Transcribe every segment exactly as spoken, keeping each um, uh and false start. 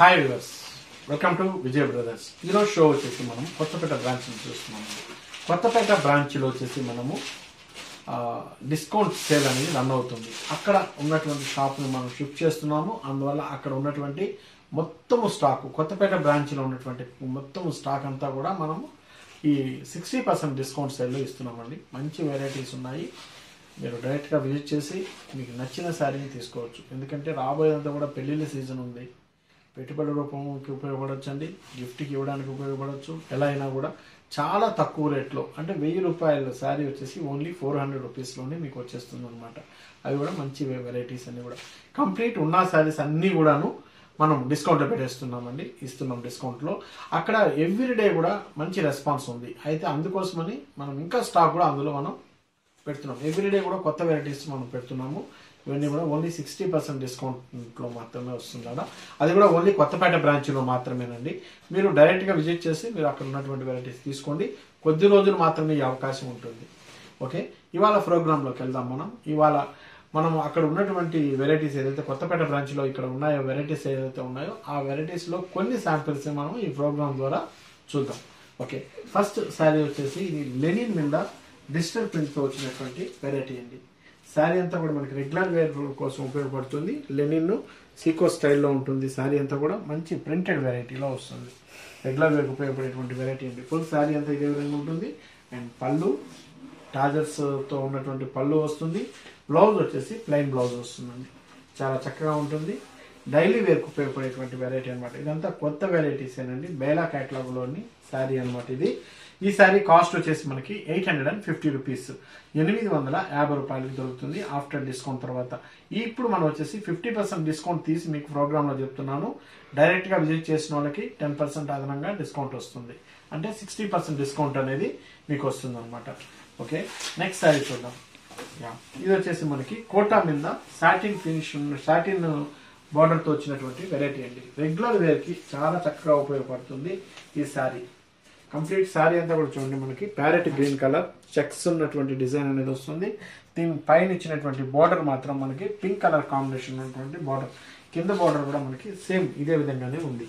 Hi viewers, welcome to Vijay Brothers. Ee roju show chesi manamu Kottapeta branch ni chustunnam. Kottapeta branch lo chesi manamu discount sale anedi run avutundi. Akkada unnatuvanti shop ni manamu shift chestunnam. Anduvalla akkada unnatuvanti mottamu stock Kottapeta branch lo unnatuvanti mottamu stock anta kuda manamu ee sixty percent discount sale lo istunnamandi. Manchi varieties unnayi. మీరు డైరెక్ట్గా visit చేసి మీకు నచ్చిన శారీని తీసుకోవచ్చు. ఎందుకంటే రాబోయేదంతా కూడా పెళ్ళిళ్ళ సీజన్ ఉంది. పెట్టుబడి రూపంకి ఉపయోగపడవచ్చండి, గిఫ్ట్కి ఇవ్వడానికి ఉపయోగపడవచ్చు. ఎలా అయినా కూడా చాలా తక్కువ రేట్లో, అంటే వెయ్యి రూపాయల శారీ వచ్చేసి ఓన్లీ ఫోర్ హండ్రెడ్ రూపీస్లోనే మీకు వచ్చేస్తుంది అనమాట. అవి కూడా మంచి వెరైటీస్ అన్నీ కూడా కంప్లీట్ ఉన్న శారీస్ అన్నీ కూడాను మనం డిస్కౌంట్లో పెట్టేస్తున్నామండి, ఇస్తున్నాం డిస్కౌంట్లో. అక్కడ ఎవ్రీడే కూడా మంచి రెస్పాన్స్ ఉంది. అయితే అందుకోసమని మనం ఇంకా స్టాక్ కూడా అందులో మనం పెడుతున్నాం. ఎవ్రీడే కూడా కొత్త వెరైటీస్ మనం పెడుతున్నాము. ఇవన్నీ కూడా ఓన్లీ సిక్స్టీ పర్సెంట్ డిస్కౌంట్లో మాత్రమే వస్తుంది కదా, అది కూడా ఓన్లీ కొత్తపేట బ్రాంచ్లో మాత్రమేనండి. మీరు డైరెక్ట్గా విజిట్ చేసి మీరు అక్కడ ఉన్నటువంటి వెరైటీస్ తీసుకోండి. కొద్ది రోజులు మాత్రమే ఈ అవకాశం ఉంటుంది. ఓకే, ఇవాళ ప్రోగ్రాంలోకి వెళ్దాం మనం. ఇవాళ మనం అక్కడ ఉన్నటువంటి వెరైటీస్ ఏదైతే కొత్తపేట బ్రాంచ్లో ఇక్కడ ఉన్నాయో, వెరైటీస్ ఏదైతే ఉన్నాయో ఆ వెరైటీస్లో కొన్ని శాంపిల్స్ మనం ఈ ప్రోగ్రాం ద్వారా చూద్దాం. ఓకే, ఫస్ట్ శారీ వచ్చేసి ఇది లెనిన్ మీద డిజిటల్ ప్రింట్తో వచ్చినటువంటి వెరైటీ అండి. శారీ అంతా కూడా మనకి రెగ్యులర్ వేర్ కోసం ఉపయోగపడుతుంది. లెనిన్ సీకో స్టైల్లో ఉంటుంది. శారీ అంతా కూడా మంచి ప్రింటెడ్ వెరైటీలో వస్తుంది. రెగ్యులర్ వేర్కి ఉపయోగపడేటువంటి వెరైటీ అండి. ఫుల్ శారీ అంతా ఇదే విధంగా ఉంటుంది. అండ్ పళ్ళు టాజర్స్తో ఉన్నటువంటి పళ్ళు వస్తుంది. బ్లౌజ్ వచ్చేసి ప్లెయిన్ బ్లౌజ్ వస్తుందండి. చాలా చక్కగా ఉంటుంది. డైలీ వేర్కి ఉపయోగపడేటువంటి వెరైటీ అనమాట. ఇదంతా కొత్త వెరైటీస్ ఏనండి. బేలా క్యాటలాగ్లోని శారీ అనమాట ఇది. ఈ శారీ కాస్ట్ వచ్చేసి మనకి eight hundred and fifty rupees, ఎనిమిది వందల యాభై రూపాయలకి దొరుకుతుంది ఆఫ్టర్ డిస్కౌంట్ తర్వాత. ఇప్పుడు మనం వచ్చేసి ఫిఫ్టీ పర్సెంట్ డిస్కౌంట్ తీసి మీకు ప్రోగ్రాంలో చెప్తున్నాను. డైరెక్ట్గా విజిట్ చేసిన వాళ్ళకి టెన్ పర్సెంట్ అదనంగా డిస్కౌంట్ వస్తుంది, అంటే సిక్స్టీ పర్సెంట్ డిస్కౌంట్ అనేది మీకు వస్తుంది అనమాట. ఓకే, నెక్స్ట్ శారీ చూద్దాం. ఇది వచ్చేసి మనకి కోటా మీద సాటిన్ ఫినిష్, సాటిన్ బార్డర్తో వచ్చినటువంటి వెరైటీ అండి. రెగ్యులర్ వేర్కి చాలా చక్కగా ఉపయోగపడుతుంది ఈ శారీ. కంప్లీట్ శారీ అంతా కూడా చూడండి, మనకి ప్యారెట్ గ్రీన్ కలర్ చెక్స్ ఉన్నటువంటి డిజైన్ అనేది వస్తుంది. దీని పైన ఇచ్చినటువంటి బార్డర్ మాత్రం మనకి పింక్ కలర్ కాంబినేషన్ ఉన్నటువంటి బార్డర్, కింద బార్డర్ కూడా మనకి సేమ్ ఇదే విధంగానే ఉంది.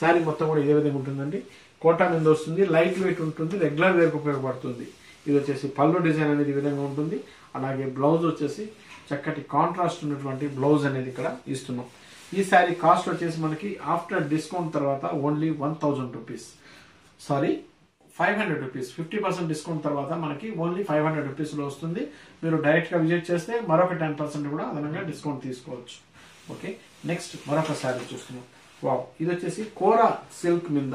శారీ మొత్తం కూడా ఇదే విధంగా ఉంటుందండి. కోటా మీద వస్తుంది, లైట్ వెయిట్ ఉంటుంది, రెగ్యులర్ వేర్కి ఉపయోగపడుతుంది. ఇది వచ్చేసి పళ్ళు డిజైన్ అనేది ఈ విధంగా ఉంటుంది. అలాగే బ్లౌజ్ వచ్చేసి చక్కటి కాంట్రాస్ట్ ఉన్నటువంటి బ్లౌజ్ అనేది ఇక్కడ ఇస్తున్నాం. ఈ శారీ కాస్ట్ వచ్చేసి మనకి ఆఫ్టర్ డిస్కౌంట్ తర్వాత only one thousand rupees sorry five hundred rupees fifty percent discount తర్వాత మనకి ఓన్లీ ఫైవ్ హండ్రెడ్ రూపీస్లో వస్తుంది. మీరు డైరెక్ట్గా విజిట్ చేస్తే మరొక టెన్ పర్సెంట్ కూడా అదనంగా డిస్కౌంట్ తీసుకోవచ్చు. ఓకే, నెక్స్ట్ మరొక శారీ చూస్తున్నాం. వావ్, ఇది వచ్చేసి కోరా సిల్క్ మీద,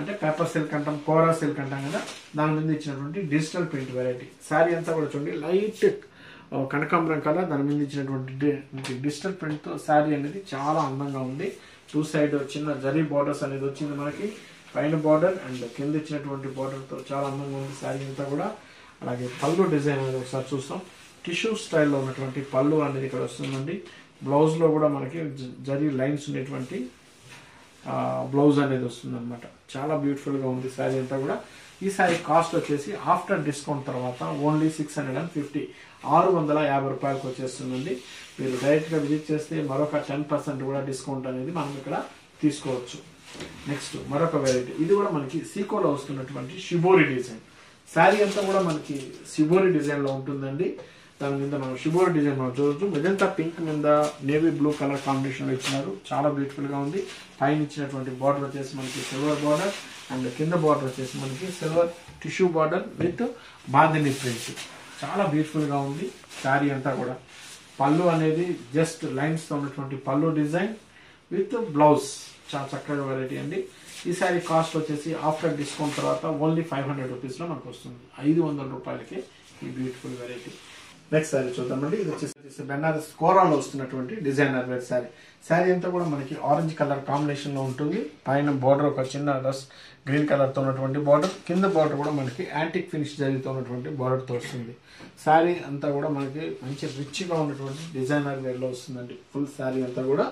అంటే పేపర్ సిల్క్ అంటాం, కోరా సిల్క్ అంటాం కదా, దాని మీద ఇచ్చినటువంటి డిజిటల్ ప్రింట్ వెరైటీ. శారీ అంతా కూడా చూడండి, లైట్ కనకాంబరం కలర్, దాని మీద ఇచ్చినటువంటి డిజిటల్ ప్రింట్తో శారీ అనేది చాలా అందంగా ఉంది. టూ సైడ్ చిన్న జరీ బార్డర్స్ అనేది వచ్చింది మనకి, పైన బార్డర్ అండ్ కింద ఇచ్చినటువంటి బార్డర్తో చాలా అందంగా ఉంది శారీ అంతా కూడా. అలాగే పళ్ళు డిజైన్ అనేది ఒకసారి చూస్తాం. టిష్యూ స్టైల్లో ఉన్నటువంటి పళ్ళు అనేది ఇక్కడ వస్తుందండి. బ్లౌజ్లో కూడా మనకి జరీ లైన్స్ ఉండేటువంటి బ్లౌజ్ అనేది వస్తుందన్నమాట. చాలా బ్యూటిఫుల్గా ఉంది శారీ అంతా కూడా. ఈ శారీ కాస్ట్ వచ్చేసి ఆఫ్టర్ డిస్కౌంట్ తర్వాత only six hundred and fifty ఆరు వందల యాభై రూపాయలకు వచ్చేస్తుందండి. మీరు డైరెక్ట్గా విజిట్ చేస్తే మరొక టెన్ పర్సెంట్ కూడా డిస్కౌంట్ అనేది మనం ఇక్కడ తీసుకోవచ్చు. నెక్స్ట్ మరొక వెరైటీ, ఇది కూడా మనకి సీకోలో వస్తున్నటువంటి షిబోరి డిజైన్. శారీ అంతా కూడా మనకి షిబోరి డిజైన్లో ఉంటుందండి. దాని మీద మనం షిబోరి డిజైన్ మనం చూడవచ్చు. మెజంతా పింక్ మీద నేవీ బ్లూ కలర్ కాంబినేషన్లో ఇచ్చినారు. చాలా బ్యూటిఫుల్గా ఉంది. పైన ఇచ్చినటువంటి బార్డర్ వచ్చేసి మనకి సిల్వర్ బార్డర్ అండ్ కింద బార్డర్ వచ్చేసి మనకి silver tissue border with bandhani print. చాలా బ్యూటిఫుల్గా ఉంది శారీ అంతా కూడా. పళ్ళు అనేది జస్ట్ లైన్స్తో ఉన్నటువంటి పళ్ళు డిజైన్ విత్ బ్లౌజ్. చాలా చక్కగా వెరైటీ అండి. ఈ శారీ కాస్ట్ వచ్చేసి ఆఫ్టర్ డిస్కౌంట్ తర్వాత ఓన్లీ ఫైవ్ హండ్రెడ్ రూపీస్లో మనకు వస్తుంది. ఐదు వందల రూపాయలకి ఈ బ్యూటిఫుల్ వెరైటీ. నెక్స్ట్ శారీ చూద్దామండి. ఇది వచ్చేసి బెనారస్ కోరాలో వస్తున్నటువంటి డిజైనర్ వేర్ శారీ. శారీ అంతా కూడా మనకి ఆరెంజ్ కలర్ కాంబినేషన్లో ఉంటుంది. పైన బార్డర్ ఒక చిన్న రస్ గ్రీన్ కలర్తో ఉన్నటువంటి బార్డర్, కింద బార్డర్ కూడా మనకి యాంటిక్ ఫినిష్ జరిగితో ఉన్నటువంటి బార్డర్తో వస్తుంది. శారీ అంతా కూడా మనకి మంచి రిచ్గా ఉన్నటువంటి డిజైనర్ వేర్లో వస్తుందండి ఫుల్ శారీ అంతా కూడా.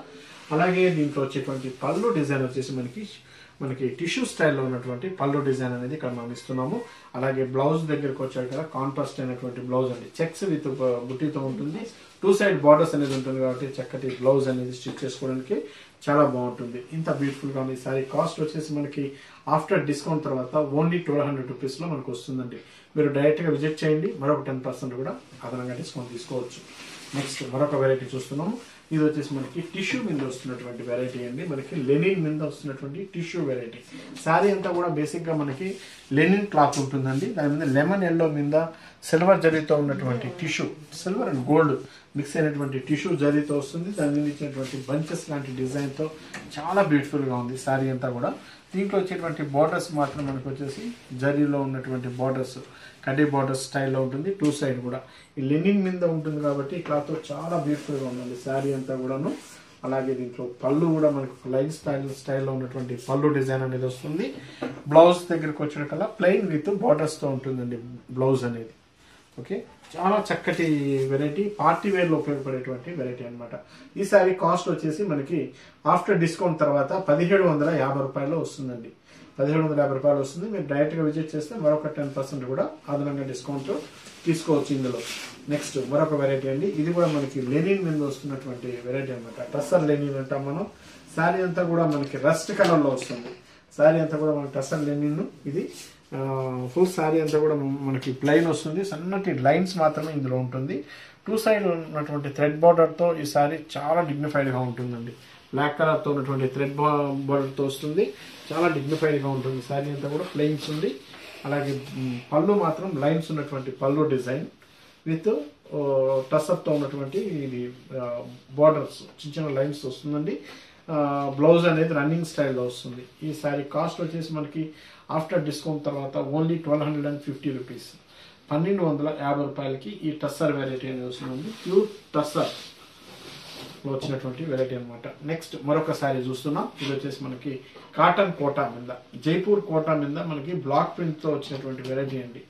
అలాగే దీంట్లో వచ్చేటువంటి పళ్ళు డిజైన్ వచ్చేసి మనకి మనకి టిష్యూ స్టైల్లో ఉన్నటువంటి పళ్ళు డిజైన్ అనేది ఇక్కడ మనం ఇస్తున్నాము. అలాగే బ్లౌజ్ దగ్గరకు వచ్చారు కదా, కాంట్రాస్ట్ అయినటువంటి బ్లౌజ్ అండి. చెక్స్ విత్ బుట్టితో ఉంటుంది. టూ సైడ్ బార్డర్స్ అనేది ఉంటుంది కాబట్టి చక్కటి బ్లౌజ్ అనేది స్టిచ్ చేసుకోవడానికి చాలా బాగుంటుంది. ఇంత బ్యూటిఫుల్ గా ఉంది సారీ. కాస్ట్ వచ్చేసి మనకి ఆఫ్టర్ డిస్కౌంట్ తర్వాత ఓన్లీ ట్వెల్వ్ హండ్రెడ్ రూపీస్ లో మనకు వస్తుందండి. మీరు డైరెక్ట్ గా విజిట్ చేయండి, మరొక టెన్ పర్సెంట్ కూడా అదనంగా డిస్కౌంట్ తీసుకోవచ్చు. నెక్స్ట్ మరొక వెరైటీ చూస్తున్నాము. ఇది వచ్చేసి మనకి టిష్యూ మీద వస్తున్నటువంటి వెరైటీ అండి. మనకి లెనిన్ మీద వస్తున్నటువంటి టిష్యూ వెరైటీ. శారీ అంతా కూడా బేసిక్గా మనకి లెనిన్ క్లాత్ ఉంటుందండి. దాని మీద లెమన్ ఎల్లో మీద సిల్వర్ జరీతో ఉన్నటువంటి tissue, silver and gold mix అయినటువంటి టిష్యూ జరీతో వస్తుంది. దాని మీద ఇచ్చినటువంటి బంచెస్ లాంటి డిజైన్తో చాలా బ్యూటిఫుల్గా ఉంది శారీ అంతా కూడా. దీంట్లో వచ్చేటువంటి బార్డర్స్ మాత్రం మనకు వచ్చేసి జరీలో ఉన్నటువంటి బార్డర్స్ కడ్డీ బార్డర్స్ స్టైల్లో ఉంటుంది. టూ సైడ్ కూడా ఈ లెనిన్ మీద ఉంటుంది కాబట్టి క్లాత్ చాలా బ్యూటిఫుల్గా ఉందండి శారీ అంతా కూడాను. అలాగే దీంట్లో పళ్ళు కూడా మనకు లైన్ స్టైల్ స్టైల్లో ఉన్నటువంటి పళ్ళు డిజైన్ అనేది వస్తుంది. బ్లౌజ్ దగ్గరకు వచ్చిన కల్లా ప్లెయిన్ విత్ బార్డర్స్తో ఉంటుందండి బ్లౌజ్ అనేది. ఓకే, చాలా చక్కటి వెరైటీ, పార్టీ వేర్లో ఉపయోగపడేటువంటి వెరైటీ అనమాట. ఈ సారీ కాస్ట్ వచ్చేసి మనకి ఆఫ్టర్ డిస్కౌంట్ తర్వాత పదిహేడు వందల యాభై రూపాయలు వస్తుందండి. పదిహేడు వందల యాభై రూపాయలు వస్తుంది. మీరు డైరెక్ట్గా విజిట్ చేస్తే మరొక టెన్ పర్సెంట్ కూడా అదనంగా డిస్కౌంట్ తీసుకోవచ్చు ఇందులో. నెక్స్ట్ మరొక వెరైటీ అండి. ఇది కూడా మనకి లెనిన్ మీద వస్తున్నటువంటి వెరైటీ అనమాట. టస్సర్ లెనిన్ అంటాం మనం. శారీ అంతా కూడా మనకి రస్ట్ కలర్లో వస్తుంది. శారీ అంతా కూడా మనకి టస్సర్ లెనిన్. ఇది ఫుల్ శారీ అంతా కూడా మనకి ప్లెయిన్ వస్తుంది. సన్నటి లైన్స్ మాత్రమే ఇందులో ఉంటుంది. టూ సైడ్ ఉన్నటువంటి థ్రెడ్ బార్డర్తో ఈ శారీ చాలా డిగ్నిఫైడ్గా ఉంటుందండి. బ్లాక్ కలర్తో ఉన్నటువంటి థ్రెడ్ బార్డర్తో వస్తుంది. చాలా డిగ్నిఫైడ్గా ఉంటుంది శారీ అంతా కూడా. ప్లెయిన్స్ ఉంది. అలాగే పళ్ళు మాత్రం లైన్స్ ఉన్నటువంటి పళ్ళు డిజైన్ విత్ టస్సర్తో ఉన్నటువంటి ఇది బార్డర్స్ చిన్న చిన్న లైన్స్ వస్తుందండి. బ్లౌజ్ అనేది రన్నింగ్ స్టైల్లో వస్తుంది. ఈ శారీ కాస్ట్ వచ్చేసి మనకి ఆఫ్టర్ డిస్కౌంట్ తర్వాత only twelve hundred and fifty rupees పన్నెండు వందల యాభై రూపాయలకి ఈ టస్సర్ వెరైటీ అనేది వస్తుందండి. ప్యూర్ టస్సర్ వచ్చినటువంటి వెరైటీ అనమాట. నెక్స్ట్ మరొక శారీ చూస్తున్నాం. ఇది వచ్చేసి మనకి కాటన్ కోటా మీద, జైపూర్ కోటా మీద మనకి బ్లాక్ ప్రింట్తో వచ్చినటువంటి వెరైటీ అండి.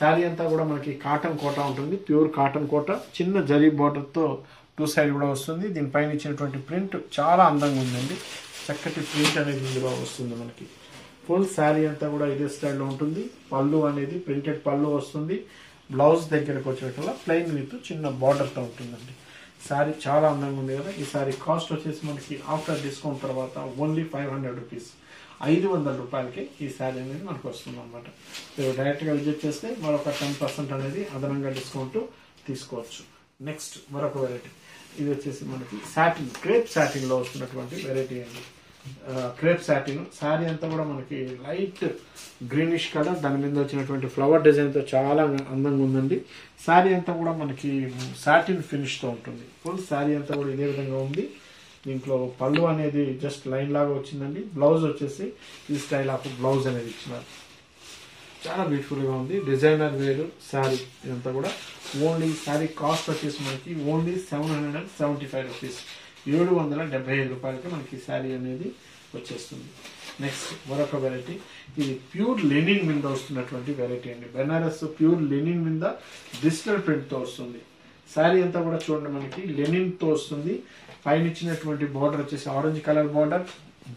శారీ అంతా కూడా మనకి కాటన్ కోటా ఉంటుంది. ప్యూర్ కాటన్ కోటా, చిన్న జరీ బార్డర్తో టూ సైడ్ కూడా వస్తుంది. దీనిపైన ఇచ్చినటువంటి ప్రింట్ చాలా అందంగా ఉందండి. చక్కటి ప్రింట్ అనేది ఇందులో వస్తుంది మనకి. ఫుల్ శారీ అంతా కూడా ఇదే స్టైల్లో ఉంటుంది. పళ్ళు అనేది ప్రింటెడ్ పళ్ళు వస్తుంది. బ్లౌజ్ దగ్గరకు వచ్చేటప్పుడు ప్లెయిన్ విత్ చిన్న బార్డర్తో ఉంటుందండి. శారీ చాలా అందంగా ఉంది కదా. ఈ శారీ కాస్ట్ వచ్చేసి మనకి ఆఫ్టర్ డిస్కౌంట్ తర్వాత ఓన్లీ ఫైవ్ హండ్రెడ్ రూపీస్ ఐదు వందల రూపాయలకి ఈ శారీ అనేది మనకు వస్తుంది అనమాట. మీరు డైరెక్ట్గా విజిట్ చేస్తే మరొక టెన్ పర్సెంట్ అనేది అదనంగా డిస్కౌంట్ తీసుకోవచ్చు. నెక్స్ట్ మరొక వెరైటీ. ఇది వచ్చేసి మనకి శాటిన్, క్రేప్ శాటిన్లో వస్తున్నటువంటి వెరైటీ అండి. క్రేప్ శాటిన్ శారీ అంతా కూడా మనకి లైట్ గ్రీనిష్ కలర్, దాని మీద వచ్చినటువంటి ఫ్లవర్ డిజైన్తో చాలా అందంగా ఉందండి. శారీ అంతా కూడా మనకి శాటిన్ ఫినిష్తో ఉంటుంది. ఫుల్ శారీ అంతా కూడా ఇదే విధంగా ఉంది. దీంట్లో పళ్ళు అనేది జస్ట్ లైన్ లాగా వచ్చిందండి. బ్లౌజ్ వచ్చేసి ఈ స్టైల్ ఆఫ్ బ్లౌజ్ అనేది ఇచ్చినారు. చాలా బ్యూటిఫుల్గా ఉంది. డిజైనర్ వేరు శారీ ఇదంతా కూడా. ఓన్లీ శారీ కాస్ట్ వచ్చేసి మనకి only seven hundred and seventy five rupees ఏడు వందల డెబ్బై ఐదు రూపాయలకి మనకి శారీ అనేది వచ్చేస్తుంది. నెక్స్ట్ మరొక వెరైటీ. ఇది ప్యూర్ లెనిన్ మీద వస్తున్నటువంటి వెరైటీ అండి. బెనారస్ ప్యూర్ లెనిన్ మీద డిజిటల్ ప్రింట్తో వస్తుంది. శారీ అంతా కూడా చూడండి మనకి లెనిన్తో వస్తుంది. పైన ఇచ్చినటువంటి బార్డర్ వచ్చేసి ఆరెంజ్ కలర్ బార్డర్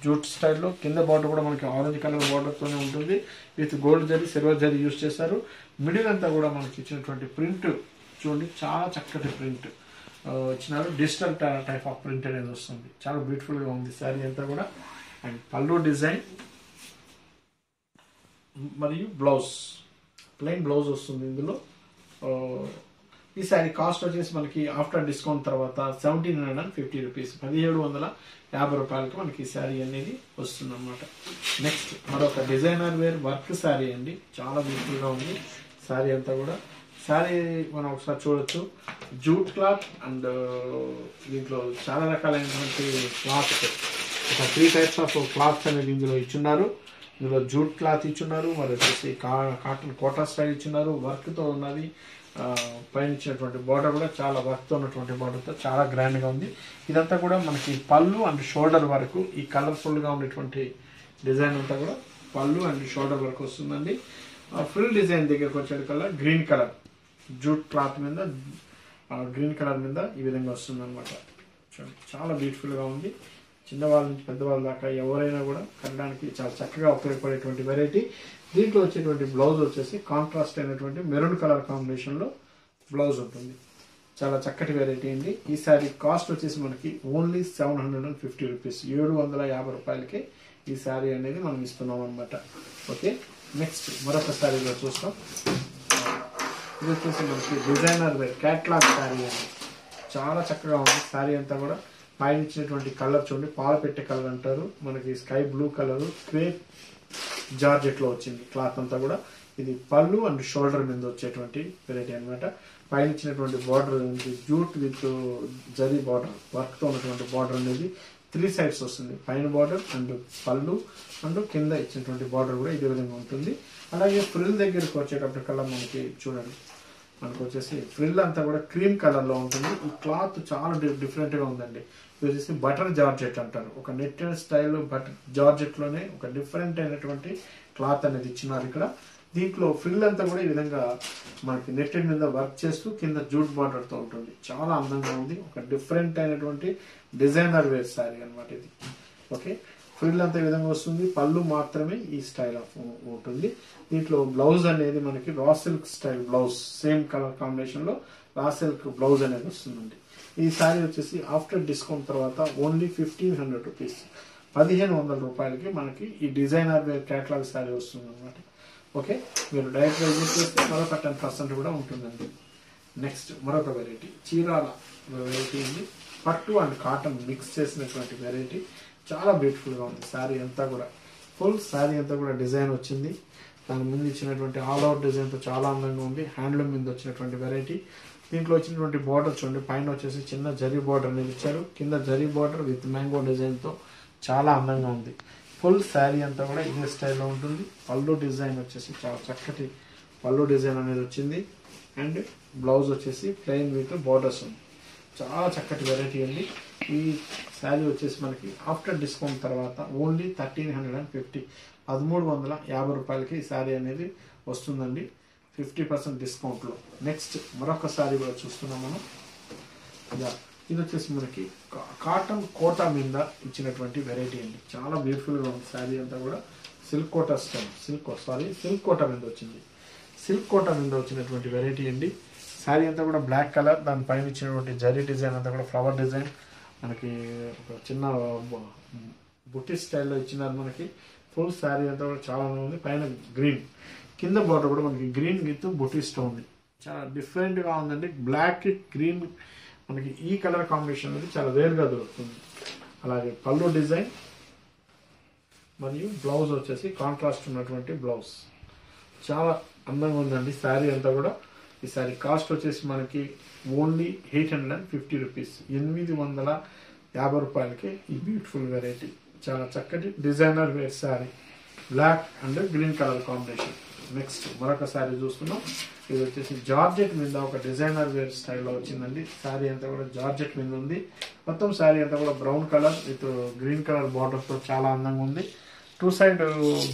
జూట్ స్టైల్లో, కింద బార్డర్ కూడా మనకి ఆరెంజ్ కలర్ బార్డర్తోనే ఉంటుంది. With gold zari silver zari use చేశారు. మిడిల్ అంతా కూడా మనకి ఇచ్చినటువంటి ప్రింట్ చూడండి, చాలా చక్కటి ప్రింట్ ఇచ్చినారు. డిజిటల్ టైప్ ఆఫ్ ప్రింట్ అనేది వస్తుంది. చాలా బ్యూటిఫుల్గా ఉంది శారీ అంతా కూడా. అండ్ పళ్ళు డిజైన్ మరియు బ్లౌజ్, ప్లెయిన్ బ్లౌజ్ వస్తుంది ఇందులో. ఈ శారీ కాస్ట్ వచ్చేసి మనకి ఆఫ్టర్ డిస్కౌంట్ తర్వాత seventeen hundred and fifty rupees పదిహేడు వందల యాభై రూపాయలకి మనకి ఈ శారీ అనేది వస్తుంది అనమాట. నెక్స్ట్ మరొక డిజైనర్ వేర్ వర్క్ శారీ అండి. చాలా బ్యూటిఫుల్గా ఉంది శారీ అంతా కూడా. శారీ మనం ఒకసారి చూడొచ్చు. జూట్ క్లాత్ అండ్ దీంట్లో చాలా రకాలైనటువంటి క్లాత్స్, ఒక త్రీ టైప్స్ ఆఫ్ క్లాత్స్ అనేది ఇందులో ఇచ్చున్నారు. ఇందులో జూట్ క్లాత్ ఇచ్చున్నారు, మరి వచ్చేసి కా కాటన్ కోటా స్టైల్ ఇచ్చున్నారు. వర్క్తో ఉన్నది. పైన ఇచ్చినటువంటి బార్డర్ కూడా చాలా వర్క్తో ఉన్నటువంటి బార్డర్తో చాలా గ్రాండ్గా ఉంది. ఇదంతా కూడా మనకి పళ్ళు అండ్ షోల్డర్ వరకు ఈ కలర్ఫుల్గా ఉన్నటువంటి డిజైన్ అంతా కూడా పళ్ళు అండ్ షోల్డర్ వరకు వస్తుందండి. ఫుల్ డిజైన్ దగ్గరకు వచ్చేటికల్లా గ్రీన్ కలర్ జూట్ క్లాత్ మీద గ్రీన్ కలర్ మీద ఈ విధంగా వస్తుంది అనమాట. చాలా బ్యూటిఫుల్గా ఉంది. చిన్నవాళ్ళ నుంచి పెద్దవాళ్ళ దాకా ఎవరైనా కూడా కట్టడానికి చాలా చక్కగా ఉపయోగపడేటువంటి వెరైటీ. దీంట్లో వచ్చేటువంటి బ్లౌజ్ వచ్చేసి కాంట్రాస్ట్ అయినటువంటి మెరూన్ కలర్ కాంబినేషన్లో బ్లౌజ్ ఉంటుంది. చాలా చక్కటి వెరైటీ అండి. ఈ సారీ కాస్ట్ వచ్చేసి మనకి only seven hundred fifty rupees, ఏడు వందల యాభై రూపాయలకి ఈ సారీ అనేది మనం ఇస్తున్నాం అనమాట. ఓకే, నెక్స్ట్ మరొక సారీలో చూస్తాం. ఇది వచ్చేసి మనకి డిజైనర్ వేర్ క్యాట్లాగ్ సారీ అండి. చాలా చక్కగా ఉంది సారీ అంతా కూడా. పైన ఇచ్చినటువంటి కలర్ చూడండి, పాల పెట్టే కలర్ అంటారు, మనకి స్కై బ్లూ కలరు క్రేప్ జార్జెట్లో వచ్చింది క్లాత్ అంతా కూడా. ఇది పళ్ళు అండ్ షోల్డర్ మీద వచ్చేటువంటి వెరైటీ అనమాట. పైన ఇచ్చినటువంటి border jute with zari border వర్క్తో ఉన్నటువంటి బార్డర్ అనేది త్రీ సైడ్స్ వస్తుంది, పైన బార్డర్ అండ్ పళ్ళు అండ్ కింద ఇచ్చినటువంటి బార్డర్ కూడా ఇదే విధంగా ఉంటుంది. అలాగే ఫ్రిల్ దగ్గరకు వచ్చేటప్పటికల్లా మనకి చూడండి, మనకు వచ్చేసి ఫ్రిల్ అంతా కూడా క్రీమ్ కలర్లో ఉంటుంది. ఈ క్లాత్ చాలా డిఫరెంట్గా ఉందండి. ఇది వచ్చేసి బటర్ జార్జెట్ అంటారు, ఒక నెట్ స్టైల్ బటర్ జార్జెట్లోనే ఒక డిఫరెంట్ అయినటువంటి క్లాత్ అనేది ఇచ్చినారు ఇక్కడ. దీంట్లో ఫ్రిల్ అంతా కూడా ఈ విధంగా మనకి నెట్టెడ్ మీద వర్క్ చేస్తూ కింద జూట్ బార్డర్తో ఉంటుంది. చాలా అందంగా ఉంది, ఒక డిఫరెంట్ అయినటువంటి డిజైనర్ వేర్ శారీ అనమాట ఇది. ఓకే, ఫ్రిల్ అంతా ఈ విధంగా వస్తుంది, పళ్ళు మాత్రమే ఈ స్టైల్ ఆఫ్ ఉంటుంది. దీంట్లో బ్లౌజ్ అనేది మనకి raw silk style blouse, same colour కాంబినేషన్లో రా సిల్క్ బ్లౌజ్ అనేది వస్తుందండి. ఈ శారీ వచ్చేసి ఆఫ్టర్ డిస్కౌంట్ తర్వాత ఓన్లీ ఫిఫ్టీన్ హండ్రెడ్ రూపీస్, పదిహేను వందల రూపాయలకి మనకి ఈ డిజైనర్ వేర్ క్యాటలాగ్ శారీ వస్తుంది అనమాట. ఓకే, మీరు డైరెక్ట్గా విజిట్ చేస్తే మరొక టెన్ పర్సెంట్ కూడా ఉంటుందండి. నెక్స్ట్ మరొక వెరైటీ చీరాల వెరైటీ అండి. పట్టు అండ్ కాటన్ మిక్స్ చేసినటువంటి వెరైటీ. చాలా బ్యూటిఫుల్గా ఉంది శారీ అంతా కూడా. ఫుల్ శారీ అంతా కూడా డిజైన్ వచ్చింది, దాని ముందు ఇచ్చినటువంటి ఆల్ ఓవర్ డిజైన్తో చాలా అందంగా ఉంది. హ్యాండ్లూమ్ మీద వచ్చినటువంటి వెరైటీ. దీంట్లో వచ్చినటువంటి బార్డర్ చూడండి, పైన వచ్చేసి చిన్న జరీ బార్డర్ అనేది ఇచ్చారు, కింద జరీ బార్డర్ విత్ మ్యాంగో డిజైన్తో చాలా అందంగా ఉంది. ఫుల్ శారీ అంతా కూడా ఇదే స్టైల్లో ఉంటుంది. పళ్ళు డిజైన్ వచ్చేసి చాలా చక్కటి పళ్ళు డిజైన్ అనేది వచ్చింది అండ్ బ్లౌజ్ వచ్చేసి ప్లెయిన్ విత్ బార్డర్స్ ఉంది. చాలా చక్కటి వెరైటీ అండి. ఈ శారీ వచ్చేసి మనకి ఆఫ్టర్ డిస్కౌంట్ తర్వాత only thirteen hundred and fifty పదమూడు వందల యాభై రూపాయలకి ఈ శారీ అనేది వస్తుందండి, ఫిఫ్టీ పర్సెంట్ డిస్కౌంట్లో. నెక్స్ట్ మరొక శారీ కూడా చూస్తున్నాం మనం. ఇలా ఇది వచ్చేసి మనకి కాటన్ కోటా మీద ఇచ్చినటువంటి వెరైటీ అండి. చాలా బ్యూటిఫుల్గా ఉంది శారీ అంతా కూడా. Silk quota style silk sari silk quota మీద వచ్చింది. సిల్క్ కోటా మీద వచ్చినటువంటి వెరైటీ అండి. శారీ అంతా కూడా బ్లాక్ కలర్, దానిపైన ఇచ్చినటువంటి జరీ డిజైన్ అంతా కూడా ఫ్లవర్ డిజైన్, మనకి ఒక చిన్న బుట్టి స్టైల్లో ఇచ్చినారు మనకి. ఫుల్ శారీ అంతా కూడా చాలా ఉంది. పైన గ్రీన్, కింద బార్డర్ కూడా మనకి గ్రీన్ విత్ బుట్టిస్తో ఉంది. చాలా డిఫరెంట్గా ఉందండి. బ్లాక్ గ్రీన్ మనకి ఈ కలర్ కాంబినేషన్ అనేది చాలా రేర్గా దొరుకుతుంది. అలాగే పళ్ళు డిజైన్ మరియు బ్లౌజ్ వచ్చేసి కాంట్రాస్ట్ ఉన్నటువంటి బ్లౌజ్. చాలా అందంగా ఉందండి శారీ అంతా కూడా. ఈ శారీ కాస్ట్ వచ్చేసి మనకి only eight hundred and fifty rupees, ఎనిమిది వందల యాభై రూపాయలకి ఈ బ్యూటిఫుల్ వెరైటీ. చాలా చక్కటి designer wear sari, black and green colour combination. Next మరొక శారీ చూస్తున్నాం. ఇది వచ్చేసి జార్జెట్ మీద ఒక డిజైనర్ వేర్ స్టైల్లో వచ్చిందండి. శారీ అంతా కూడా జార్జెట్ మీద ఉంది. మొత్తం శారీ అంతా కూడా brown colour with green colour బార్డర్తో చాలా అందంగా ఉంది. టూ సైడ్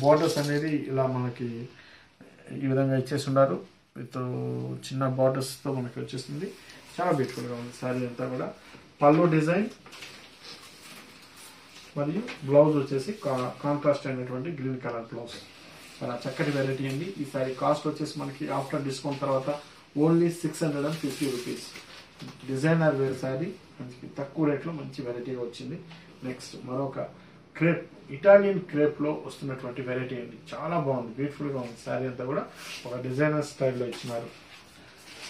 బార్డర్స్ అనేది ఇలా మనకి ఈ విధంగా ఇచ్చేస్తున్నారు విత్ చిన్న బార్డర్స్తో మనకి వచ్చేస్తుంది. చాలా బ్యూటిఫుల్గా ఉంది శారీ అంతా కూడా. పళ్ళు డిజైన్ మరియు బ్లౌజ్ వచ్చేసి కాంట్రాస్ట్ అయినటువంటి గ్రీన్ కలర్ బ్లౌజ్. చాలా చక్కటి వెరైటీ అండి. ఈ సారీ కాస్ట్ వచ్చేసి మనకి ఆఫ్టర్ డిస్కౌంట్ తర్వాత only six hundred and fifty rupees. Designer wear sari, మంచి తక్కువ రేట్లో మంచి వెరైటీగా వచ్చింది. నెక్స్ట్ మరొక క్రేప్, ఇటాలియన్ క్రేప్లో వస్తున్నటువంటి వెరైటీ అండి. చాలా బాగుంది, బ్యూటిఫుల్గా ఉంది శారీ అంతా కూడా. ఒక డిజైనర్ స్టైల్లో ఇచ్చినారు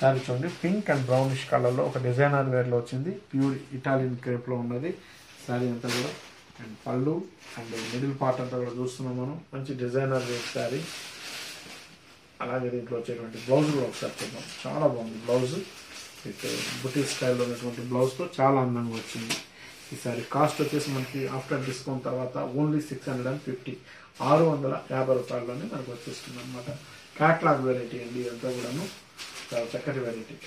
శారీ చూడండి. పింక్ అండ్ బ్రౌనిష్ కలర్లో ఒక డిజైనర్ వేర్లో వచ్చింది. ప్యూర్ ఇటాలియన్ క్రేప్లో ఉన్నది శారీ అంతా కూడా. అండ్ పళ్ళు అండ్ మిడిల్ పార్ట్ అంతా కూడా చూస్తున్నాం మనం. మంచి డిజైనర్ వేర్ శారీ. అలాగే దీంట్లో వచ్చేటువంటి బ్లౌజ్ కూడా ఒకసారి చూద్దాం. చాలా బాగుంది బ్లౌజ్, విత్ బుటీ స్టైల్లో ఉన్నటువంటి బ్లౌజ్తో చాలా అందంగా వచ్చింది. ఈ శారీ కాస్ట్ వచ్చేసి మనకి ఆఫ్టర్ డిస్కౌంట్ తర్వాత only six hundred and fifty ఆరు వందల యాభై రూపాయల్లోనే మనకు వచ్చేస్తుంది అనమాట. క్యాట్లాగ్ వెరైటీ అండి ఇదంతా కూడాను. చాలా చక్కటి వెరైటీ.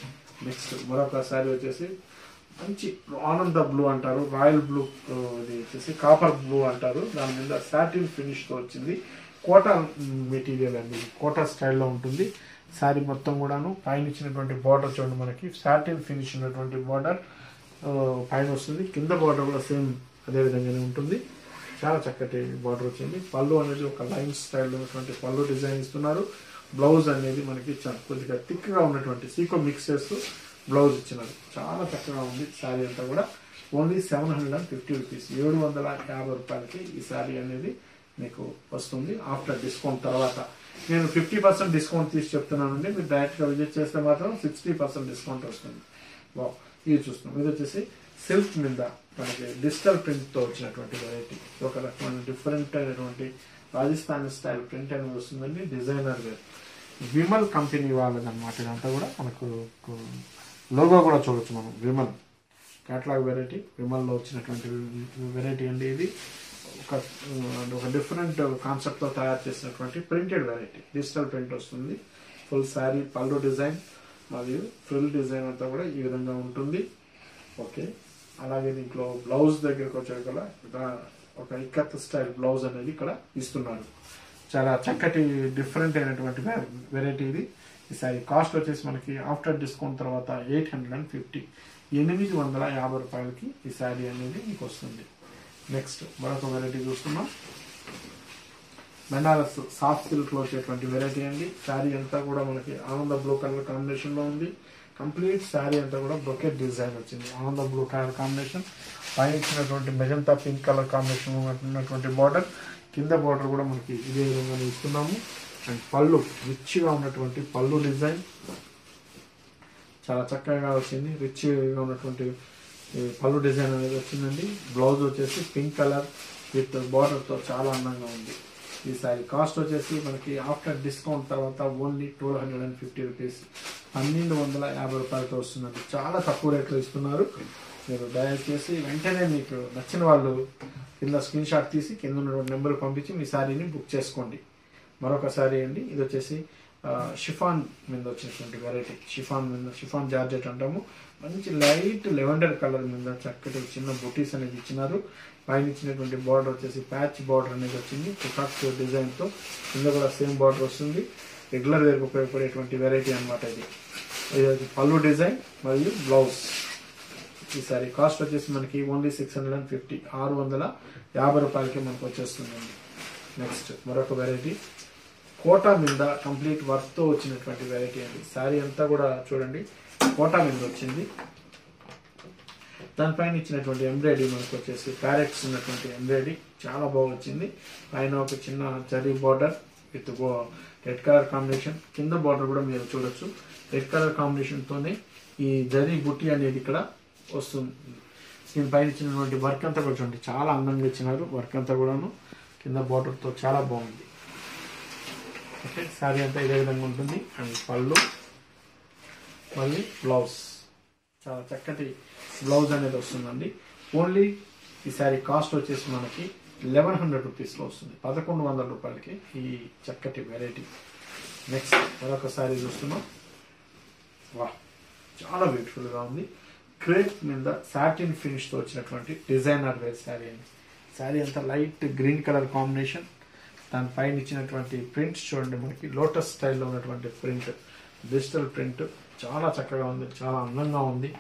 నెక్స్ట్ మరొక శారీ వచ్చేసి మంచి ఆనంద బ్లూ అంటారు, రాయల్ బ్లూ, ఇది వచ్చేసి కాపర్ బ్లూ అంటారు. దాని మీద సాటిన్ ఫినిష్తో వచ్చింది. కోటా మెటీరియల్ అండి, కోటా స్టైల్లో ఉంటుంది శారీ మొత్తం కూడాను. పైన ఇచ్చినటువంటి బార్డర్ చూడండి, మనకి సాటిన్ ఫినిష్ ఉన్నటువంటి బార్డర్ పైన వస్తుంది. కింద బార్డర్ కూడా సేమ్ అదే విధంగానే ఉంటుంది. చాలా చక్కటి బార్డర్ వచ్చింది. పళ్ళు అనేది ఒక లైన్ స్టైల్లో ఉన్నటువంటి పళ్ళు డిజైన్ ఇస్తున్నారు. బ్లౌజ్ అనేది మనకి కొద్దిగా థిక్గా ఉన్నటువంటి సీకో మిక్స్ చేస్తూ బ్లౌజ్ ఇచ్చినారు చాలా చక్కగా ఉంది సారీ అంతా కూడా ఓన్లీ seven fifty రూపాయస్ seven fifty రూపాయలకి ఈ సారీ అనేది మీకు వస్తుంది ఆఫ్టర్ డిస్కౌంట్ తర్వాత నేను fifty percent డిస్కౌంట్ తీసి చెప్తున్నాను అండి మీరు డైరెక్ట్ గా విజిట్ చేస్తే మాత్రం sixty percent డిస్కౌంట్ వస్తుంది వావ్ ఇది చూస్తున్నాం ఇది వచ్చేసి సిల్క్ మీద మనకి డిజిటల్ ప్రింట్ తో వచ్చినటువంటి వెరైటీ ఒక రకమైన డిఫరెంట్ అయినటువంటి రాజస్థాన్ స్టైల్ ప్రింట్ అనేది వస్తుందండి డిజైనర్ వేర్ విమల్ కంపెనీ వాళ్ళదన్నమాట ఇదంతా కూడా మనకు లోగో కూడా చూడొచ్చు మనం విమల్ కేటలాగ్ వెరైటీ విమల్లో వచ్చినటువంటి వెరైటీ అండి ఇది ఒక ఒక డిఫరెంట్ కాన్సెప్ట్తో తయారు చేసినటువంటి ప్రింటెడ్ వెరైటీ డిజిటల్ ప్రింట్ వస్తుంది ఫుల్ శారీ పళ్ళు డిజైన్ మరియు ఫ్రిల్ డిజైన్ అంతా కూడా ఈ విధంగా ఉంటుంది ఓకే అలాగే దీంట్లో బ్లౌజ్ దగ్గరకు వచ్చారు కదా ఒక ఇక్కత్ స్టైల్ బ్లౌజ్ అనేది ఇక్కడ ఇస్తున్నారు చాలా చక్కటి డిఫరెంట్ అయినటువంటి వెరైటీ ఇది ఈసారి కాస్ట్ వచ్చేసి మనకి ఆఫ్టర్ డిస్కౌంట్ తర్వాత ఎయిట్ హండ్రెడ్ అండ్ ఫిఫ్టీ ఎనిమిది వందల యాభై రూపాయలకి ఈ శారీ అనేది మీకు వస్తుంది నెక్స్ట్ మరొక వెరైటీ చూస్తున్నాం బెనారస్ సాఫ్ట్ సిల్క్లో వచ్చేటువంటి వెరైటీ అండి శారీ అంతా కూడా మనకి ఆనంద బ్లూ కలర్ కాంబినేషన్లో ఉంది కంప్లీట్ శారీ అంతా కూడా బొకెట్ డిజైన్ వచ్చింది ఆనంద బ్లూ కలర్ కాంబినేషన్ పైన ఇచ్చినటువంటి మెజంతా పింక్ కలర్ కాంబినేషన్ ఉన్నటువంటి బార్డర్ కింద బార్డర్ కూడా మనకి ఇదే విధంగా ఇస్తున్నాము అండ్ పళ్ళు రిచ్గా ఉన్నటువంటి పళ్ళు డిజైన్ చాలా చక్కగా వచ్చింది రిచ్గా ఉన్నటువంటి పళ్ళు డిజైన్ అనేది వచ్చిందండి బ్లౌజ్ వచ్చేసి పింక్ కలర్ విత్ బార్డర్తో చాలా అందంగా ఉంది ఈ సారీ కాస్ట్ వచ్చేసి మనకి ఆఫ్టర్ డిస్కౌంట్ తర్వాత only twelve hundred and fifty rupees పన్నెండు వందల యాభై రూపాయలతో వస్తుందండి చాలా తక్కువ రేట్లో ఇస్తున్నారు మీరు దయచేసి వెంటనే మీకు నచ్చిన వాళ్ళు కింద స్క్రీన్ షాట్ తీసి కింద ఉన్నటువంటి నెంబర్ పంపించి మీ శారీని బుక్ చేసుకోండి మరొక శారీ అండి ఇది వచ్చేసి షిఫాన్ మీద వచ్చేటువంటి వెరైటీ షిఫాన్ మీద షిఫాన్ జార్జెట్ అంటాము మంచి లైట్ లెవెండర్ కలర్ మీద చక్కటి చిన్న బుటీస్ అనేది ఇచ్చినారు పైన ఇచ్చినటువంటి బార్డర్ వచ్చేసి ప్యాచ్ బార్డర్ అనేది వచ్చింది కుకాక్ డిజైన్తో కింద కూడా సేమ్ బార్డర్ వస్తుంది రెగ్యులర్ వేర్కు ఉపయోగపడేటువంటి వెరైటీ అనమాట ఇది ఇది పళ్ళు డిజైన్ మరియు బ్లౌజ్ ఈసారి కాస్ట్ వచ్చేసి మనకి only six hundred and fifty ఆరు వందల యాభై రూపాయలకి మనకు వచ్చేస్తుందండి నెక్స్ట్ మరొక వెరైటీ కోటా మీద కంప్లీట్ వర్క్తో వచ్చినటువంటి వెరైటీ అండి శారీ అంతా కూడా చూడండి కోటా మీద వచ్చింది దానిపైన ఇచ్చినటువంటి ఎంబ్రాయిడీ మనకు వచ్చేసి ప్యారెట్స్ ఉన్నటువంటి ఎంబ్రాయిడీ చాలా బాగా వచ్చింది పైన ఒక చిన్న zari border with red colour combination కింద బార్డర్ కూడా మీరు చూడొచ్చు రెడ్ కలర్ కాంబినేషన్తోనే ఈ జరీ బుట్టి అనేది ఇక్కడ వస్తుంది దీనిపైన ఇచ్చినటువంటి వర్క్ అంతా కూడా చూడండి చాలా అందంగా ఇచ్చినారు వర్క్ అంతా కూడాను కింద బార్డర్తో చాలా బాగుంది ఓకే శారీ అంతా ఇదే విధంగా ఉంటుంది అండ్ పళ్ళు మళ్ళీ బ్లౌజ్ చాలా చక్కటి బ్లౌజ్ అనేది వస్తుందండి ఓన్లీ ఈ శారీ కాస్ట్ వచ్చేసి మనకి లెవెన్ హండ్రెడ్ రూపీస్లో వస్తుంది పదకొండు వందల రూపాయలకి ఈ చక్కటి వెరైటీ నెక్స్ట్ మరొక శారీ చూస్తున్నాం వా చాలా బ్యూటిఫుల్గా ఉంది క్రేప్ మీద సాటిన్ ఫినిష్తో వచ్చినటువంటి డిజైనర్ వేర్ శారీ అండి శారీ అంతా లైట్ గ్రీన్ కలర్ కాంబినేషన్ దానిపైన ఇచ్చినటువంటి ప్రింట్స్ చూడండి మనకి లోటస్ స్టైల్లో ఉన్నటువంటి ప్రింట్ డిజిటల్ ప్రింట్ చాలా చక్కగా ఉంది చాలా అందంగా ఉంది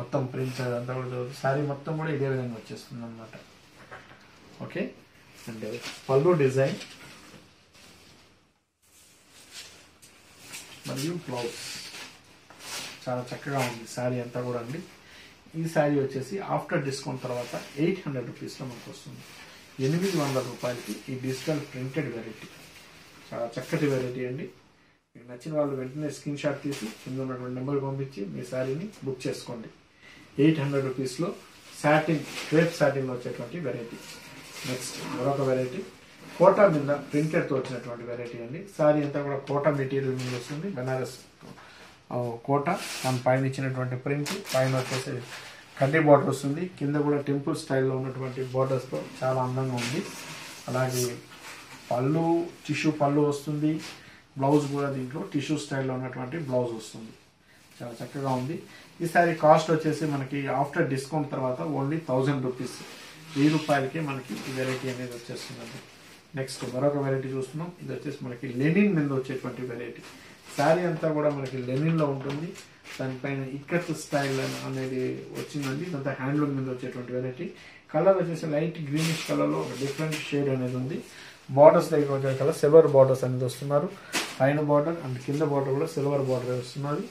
మొత్తం ప్రింట్స్ అంతా కూడా శారీ మొత్తం కూడా ఇదే విధంగా వచ్చేస్తుంది అనమాట ఓకే అండ్ పళ్ళు డిజైన్ మరియు బ్లౌజ్ చాలా చక్కగా ఉంది శారీ అంతా కూడా అండి ఈ శారీ వచ్చేసి ఆఫ్టర్ డిస్కౌంట్ తర్వాత ఎయిట్ హండ్రెడ్ రూపీస్లో మనకు వస్తుంది ఎనిమిది వందల రూపాయలకి ఈ డిజిటల్ ప్రింటెడ్ వెరైటీ చాలా చక్కటి వెరైటీ అండి మీకు నచ్చిన వాళ్ళు వెంటనే స్క్రీన్ షాట్ తీసి కింద ఉన్నటువంటి నెంబర్ పంపించి మీ శారీని బుక్ చేసుకోండి ఎయిట్ హండ్రెడ్ రూపీస్లో శాటిన్ క్రేప్ శాటిన్లో వచ్చేటువంటి వెరైటీ నెక్స్ట్ మరొక వెరైటీ కోటా మీద ప్రింటెడ్తో వచ్చినటువంటి వెరైటీ అండి శారీ అంతా కూడా కోటా మెటీరియల్ మీద వస్తుంది బెనారస్ కోట దాని పైన ఇచ్చినటువంటి ప్రింట్ పైన వచ్చేసి కడ్డీ బార్డర్ వస్తుంది కింద కూడా టెంపుల్ స్టైల్లో ఉన్నటువంటి బార్డర్స్తో చాలా అందంగా ఉంది అలాగే పళ్ళు టిష్యూ పళ్ళు వస్తుంది బ్లౌజ్ కూడా దీంట్లో టిష్యూ స్టైల్లో ఉన్నటువంటి బ్లౌజ్ వస్తుంది చాలా చక్కగా ఉంది ఈ సారీ కాస్ట్ వచ్చేసి మనకి ఆఫ్టర్ డిస్కౌంట్ తర్వాత ఓన్లీ థౌజండ్ రూపీస్ వెయ్యి రూపాయలకి మనకి ఈ వెరైటీ అనేది వచ్చేస్తుందండి నెక్స్ట్ మరొక వెరైటీ చూస్తున్నాం ఇది వచ్చేసి మనకి లెనిన్ మీద వచ్చేటువంటి వెరైటీ శారీ అంతా కూడా మనకి లెనిన్లో ఉంటుంది దానిపైన ఇక్కత్ స్టైల్ అనేది వచ్చిందండి దాంతో హ్యాండ్లూమ్ మీద వచ్చేటువంటి వెరైటీ కలర్ వచ్చేసి లైట్ గ్రీనిష్ కలర్లో డిఫరెంట్ షేడ్ అనేది ఉంది బార్డర్స్ దగ్గర వచ్చే కలర్ సిల్వర్ బార్డర్స్ అనేది వస్తున్నారు పైన బార్డర్ అండ్ కింద బార్డర్ కూడా సిల్వర్ బార్డర్ వస్తున్నారు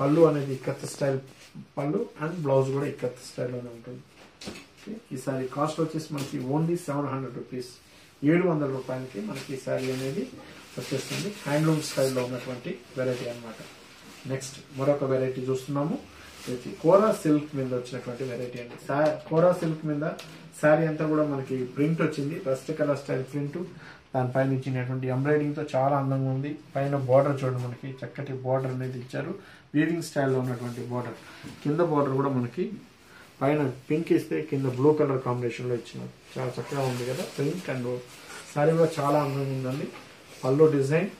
pallu అనేది ikat style pallu and blouse కూడా ఇక్కత్ స్టైల్ లోనే ఉంటుంది. ఈ సారీ కాస్ట్ వచ్చేసి మనకి only seven hundred rupees, seven hundred రూపాయలకి మనకి ఈ సారీ అనేది వచ్చేస్తుంది. హ్యాండ్లూమ్ స్టైల్లో ఉన్నటువంటి వెరైటీ అన్నమాట. నెక్స్ట్ మరొక వెరైటీ చూస్తున్నాము, ఇది కోరా సిల్క్ మీద వచ్చినటువంటి వెరైటీ అండి. కోరా సిల్క్ మీద శారీ అంతా కూడా మనకి ప్రింట్ వచ్చింది, రస్ట్ కలర్ స్టైల్ ప్రింట్, దానిపైన ఇచ్చినటువంటి ఎంబ్రాయిడింగ్ తో చాలా అందంగా ఉంది. పైన బార్డర్ చూడండి, మనకి చక్కటి బార్డర్ అనేది ఇచ్చారు, వీవింగ్ స్టైల్లో ఉన్నటువంటి బార్డర్. కింద బార్డర్ కూడా మనకి పైన పింక్ ఇస్తే కింద బ్లూ కలర్ కాంబినేషన్ లో ఇచ్చినారు, చాలా చక్కగా ఉంది కదా ప్రింట్. అండ్ శారీ కూడా చాలా అందంగా ఉందండి. పల్లో డిజైన్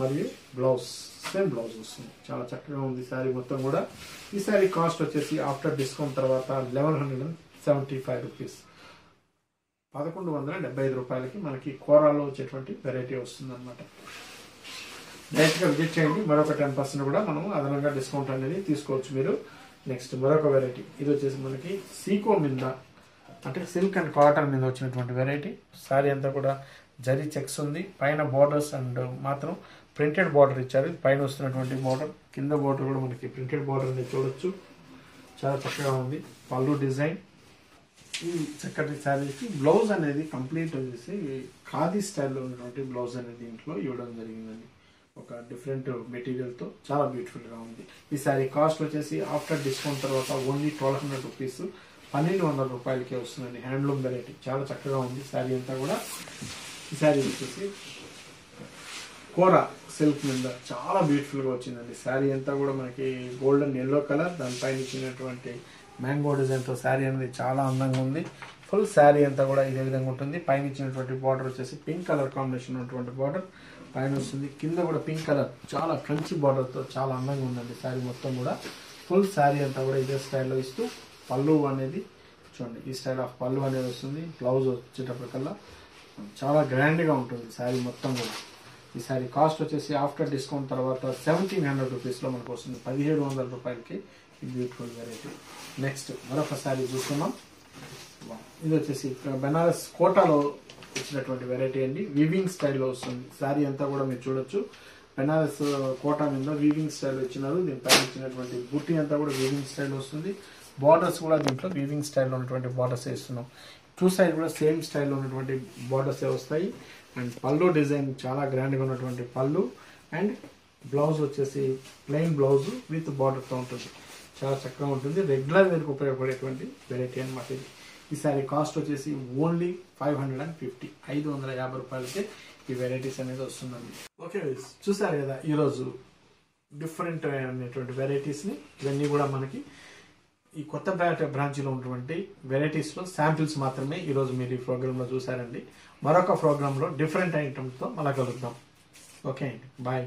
మరియు బ్లౌజ్ సేమ్ బ్లౌజ్ వస్తుంది, చాలా చక్కగా ఉంది శారీ మొత్తం కూడా. ఈ శారీ కాస్ట్ వచ్చేసి ఆఫ్టర్ డిస్కౌంట్ తర్వాత eleven hundred and seventy five rupees పదకొండు వందల డెబ్బై ఐదు రూపాయలకి మనకి కోరాలో వచ్చేటువంటి వెరైటీ వస్తుంది అనమాట. డైరెక్ట్గా విజిట్ చేయండి, మరొక టెన్ పర్సెంట్ కూడా మనం అదనంగా డిస్కౌంట్ అనేది తీసుకోవచ్చు మీరు. నెక్స్ట్ మరొక వెరైటీ, ఇది వచ్చేసి మనకి సీకో మీద అంటే సిల్క్ అండ్ కాటన్ మీద వచ్చినటువంటి వెరైటీ. శారీ అంతా కూడా జరీ చెక్స్ ఉంది, పైన బార్డర్స్ అండ్ మాత్రం ప్రింటెడ్ బార్డర్ ఇచ్చారు, పైన వస్తున్నటువంటి బార్డర్, కింద బార్డర్ కూడా మనకి ప్రింటెడ్ బార్డర్ అనేది చూడొచ్చు, చాలా చక్కగా ఉంది. పళ్ళు డిజైన్ ఈ చక్కటి శారీకి బ్లౌజ్ అనేది కంప్లీట్ వచ్చేసి ఖాదీ స్టైల్లో ఉన్నటువంటి బ్లౌజ్ అనేది దీంట్లో ఇవ్వడం జరిగిందండి, ఒక డిఫరెంట్ మెటీరియల్తో చాలా బ్యూటిఫుల్గా ఉంది. ఈ శారీ కాస్ట్ వచ్చేసి ఆఫ్టర్ డిస్కౌంట్ తర్వాత ఓన్లీ ట్వెల్వ్ హండ్రెడ్ రూపీస్ పన్నెండు వందల రూపాయలకే వస్తుందండి. హ్యాండ్లూమ్ వెరైటీ చాలా చక్కగా ఉంది శారీ అంతా కూడా. ఈ శారీ వచ్చేసి కోరా సిల్క్ మీద చాలా బ్యూటిఫుల్గా వచ్చిందండి. శారీ అంతా కూడా మనకి గోల్డెన్ ఎల్లో కలర్, దానిపైన ఇచ్చినటువంటి మ్యాంగో డిజైన్తో శారీ అనేది చాలా అందంగా ఉంది. ఫుల్ శారీ అంతా కూడా ఇదే విధంగా ఉంటుంది. పైన ఇచ్చినటువంటి బార్డర్ వచ్చేసి పింక్ కలర్ కాంబినేషన్ ఉన్నటువంటి బార్డర్ పైన వస్తుంది, కింద కూడా పింక్ కలర్ చాలా ఫ్రెంచ్ బార్డర్తో చాలా అందంగా ఉందండి శారీ మొత్తం కూడా. ఫుల్ శారీ అంతా కూడా ఇదే స్టైల్లో ఇస్తూ పళ్ళు అనేది చూడండి, ఈ స్టైల్ ఆఫ్ పళ్ళు అనేది వస్తుంది. బ్లౌజ్ వచ్చేటప్పటికల్లా చాలా గ్రాండ్గా ఉంటుంది శారీ మొత్తం కూడా. ఈ శారీ కాస్ట్ వచ్చేసి ఆఫ్టర్ డిస్కౌంట్ తర్వాత సెవెంటీన్ హండ్రెడ్ రూపీస్లో మనకు వస్తుంది, పదిహేడు వందల రూపాయలకి ఈ బ్యూటిఫుల్ వెరైటీ. నెక్స్ట్ మరొక శారీ చూస్తున్నాం, ఇది వచ్చేసి బెనారస్ కోటాలో వచ్చినటువంటి వెరైటీ అండి. వీవింగ్ స్టైల్లో వస్తుంది శారీ అంతా కూడా మీరు చూడొచ్చు. బెనారస్ కోటా మీద వీవింగ్ స్టైల్ ఇచ్చినారు, దీనిపైన ఇచ్చినటువంటి బుట్టి అంతా కూడా వీవింగ్ స్టైల్ వస్తుంది. బార్డర్స్ కూడా దీంట్లో వీవింగ్ స్టైల్లో ఉన్నటువంటి బార్డర్స్ వేస్తున్నాం, టూ సైడ్ కూడా సేమ్ స్టైల్లో ఉన్నటువంటి బార్డర్స్ వస్తాయి. అండ్ పళ్ళు డిజైన్ చాలా గ్రాండ్గా ఉన్నటువంటి పళ్ళు, అండ్ బ్లౌజ్ వచ్చేసి ప్లెయిన్ బ్లౌజ్ విత్ బార్డర్తో ఉంటుంది, చాలా చక్కగా ఉంటుంది. రెగ్యులర్ వేర్కి ఉపయోగపడేటువంటి వెరైటీ అనమాట ఇది. ఈ సారీ కాస్ట్ వచ్చేసి only five hundred and fifty ఐదు వందల యాభై రూపాయలకే ఈ వెరైటీస్ అనేది వస్తుందండి. ఓకే, చూసారు కదా ఈరోజు డిఫరెంట్ అనేటువంటి వెరైటీస్ని, ఇవన్నీ కూడా మనకి ఈ కొత్త బ్రాంచ్ బ్రాంచ్లో ఉన్నటువంటి వెరైటీస్లో శాంపిల్స్ మాత్రమే ఈరోజు మీరు ఈ ప్రోగ్రాంలో చూసారండి. మరొక ప్రోగ్రాంలో డిఫరెంట్ ఐటమ్స్తో మళ్ళీ కలుద్దాం. ఓకే అండి, బాయ్.